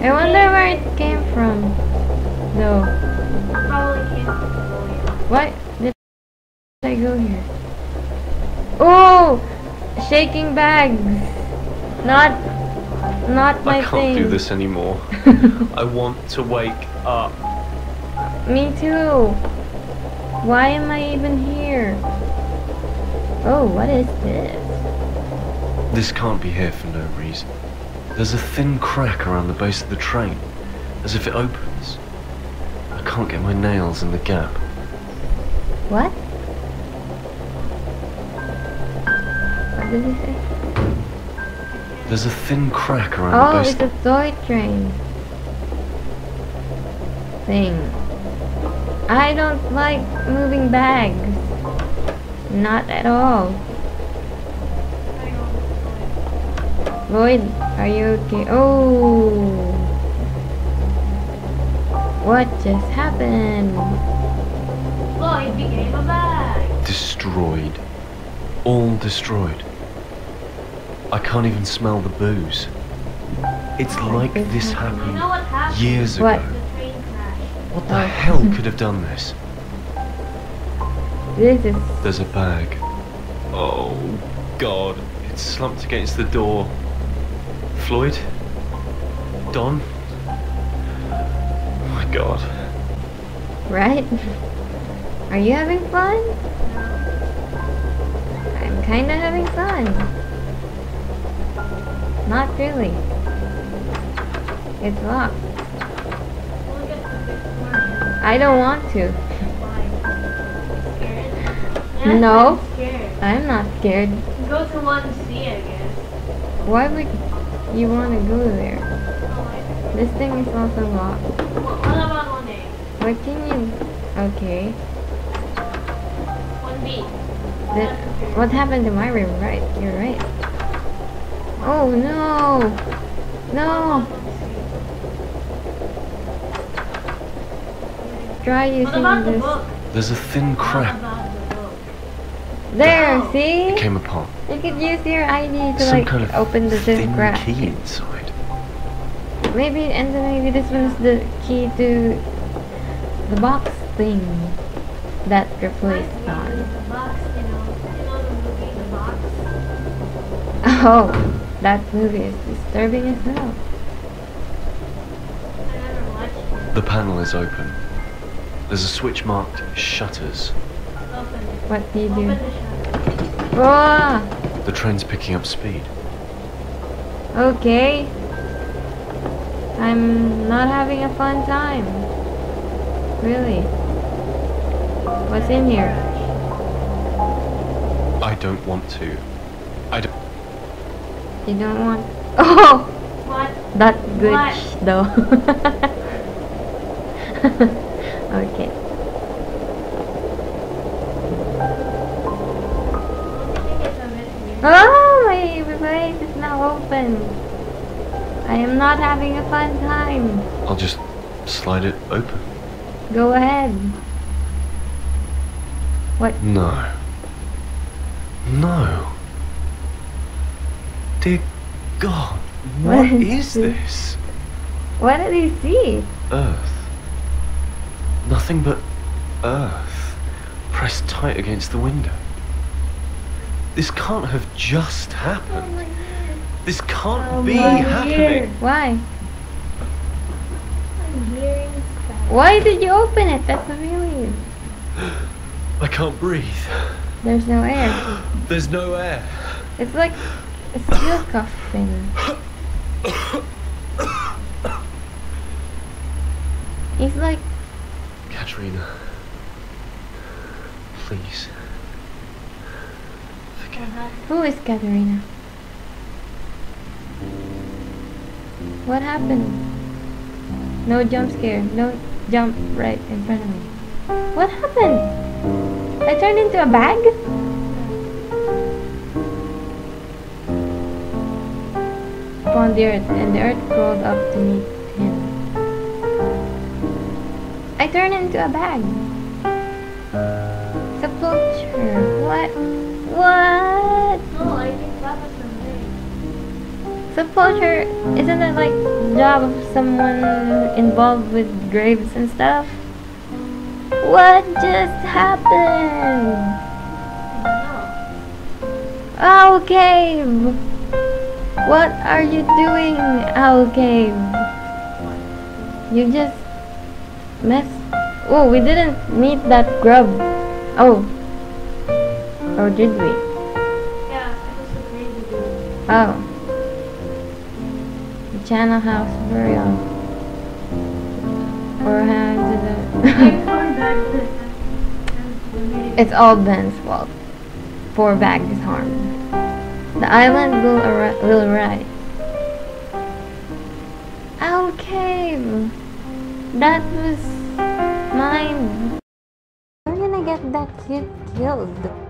I wonder where it came from, though. I probably came from here. What? Did I go here? Oh! Shaking bags! Not my thing. I can't do this anymore. I want to wake up. Me too. Why am I even here? Oh, what is this? This can't be here for no reason. There's a thin crack around the base of the train, as if it opens. I can't get my nails in the gap. What? What did he say? There's a thin crack around the base. Oh, it's a toy train thing. I don't like moving bags. Not at all. Lloyd, are you okay? Oh! What just happened? Lloyd became a bag. Destroyed. All destroyed. I can't even smell the booze. It's like this happened, you know what happened years ago. The train crashed. What the hell could have done this? There's a bag. Oh God, it's slumped against the door. Floyd? Don? Oh my God. Right? Are you having fun? I'm kinda having fun. Not really. It's locked. I don't want to. Why? No. I'm not scared. Go to 1C, I guess. Why would you want to go there? This thing is also locked. What about 1A? What can you... Okay. 1B. What happened to my room? Right, you're right. Oh no! No! Try using this. There's a thin crack. There, see? It came apart. You could use your ID to like open the thin crack. Key inside. Maybe this one's the key to the box thing that replaced Don. Oh. That movie is disturbing as hell. The panel is open. There's a switch marked shutters. What do you do? Oh! The train's picking up speed. Okay. I'm not having a fun time. Really. What's in here? I don't want to. You don't want... Oh! What? That glitch though. Okay. Oh! My place is now open. I am not having a fun time. I'll just slide it open. Go ahead. What? No. No. Dear God, what is this? What did he see? Earth. Nothing but earth pressed tight against the window. This can't have just happened. Oh, this can't be happening. Why? I'm hearing stuff. Why did you open it? That's really... I can't breathe. There's no air. There's no air. It's like... a steel cuff thing. He's like... Katrina... Please... Forgive me. Who is Katrina? What happened? No jump scare. No jump right in front of me. What happened? I turned into a bag? Upon the earth, and the earth crawled up to meet him. I turned into a bag. It's a vulture. What? What? No, I think that was a thing. It's sepulture, isn't it like job of someone involved with graves and stuff? What just happened? Owl Cave! What are you doing, Owl Cave? You just messed. Oh, we didn't meet that grub. Oh. Or did we? Yeah, I was afraid we did. Oh. The Channel House burial. Or how did it? It's all Ben's fault. For back is harmed. The island will rise. Owl Cave! That was mine. We're gonna get that kid killed.